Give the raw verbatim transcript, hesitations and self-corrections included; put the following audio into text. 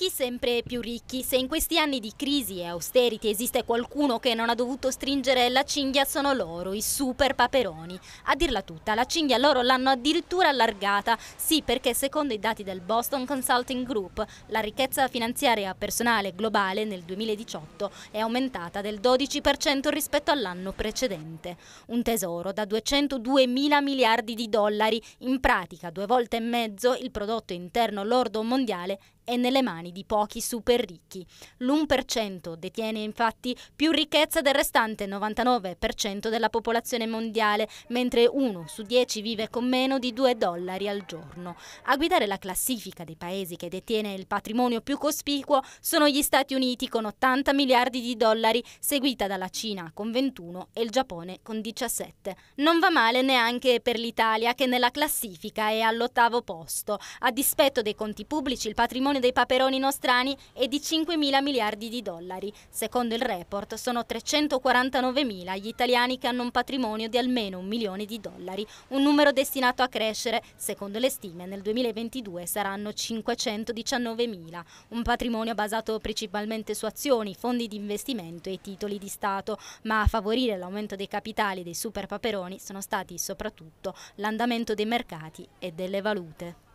ricchi sempre più ricchi. Se in questi anni di crisi e austerity esiste qualcuno che non ha dovuto stringere la cinghia sono loro, i super paperoni. A dirla tutta, la cinghia loro l'hanno addirittura allargata, sì, perché secondo i dati del Boston Consulting Group la ricchezza finanziaria personale globale nel duemiladiciotto è aumentata del dodici per cento rispetto all'anno precedente. Un tesoro da duecentodue mila miliardi di dollari, in pratica due volte e mezzo il prodotto interno lordo mondiale, è nelle mani di pochi super ricchi. L'uno per cento detiene infatti più ricchezza del restante novantanove per cento della popolazione mondiale, mentre uno su dieci vive con meno di due dollari al giorno. A guidare la classifica dei paesi che detiene il patrimonio più cospicuo sono gli Stati Uniti con ottanta miliardi di dollari, seguita dalla Cina con ventuno e il Giappone con diciassette. Non va male neanche per l'Italia, che nella classifica è all'ottavo posto. A dispetto dei conti pubblici, il patrimonio dei paperoni nostrani è di cinque mila miliardi di dollari. Secondo il report sono trecentoquarantanove mila gli italiani che hanno un patrimonio di almeno un milione di dollari, un numero destinato a crescere. Secondo le stime nel duemilaventidue saranno cinquecentodiciannove mila, un patrimonio basato principalmente su azioni, fondi di investimento e titoli di Stato, ma a favorire l'aumento dei capitali dei super paperoni sono stati soprattutto l'andamento dei mercati e delle valute.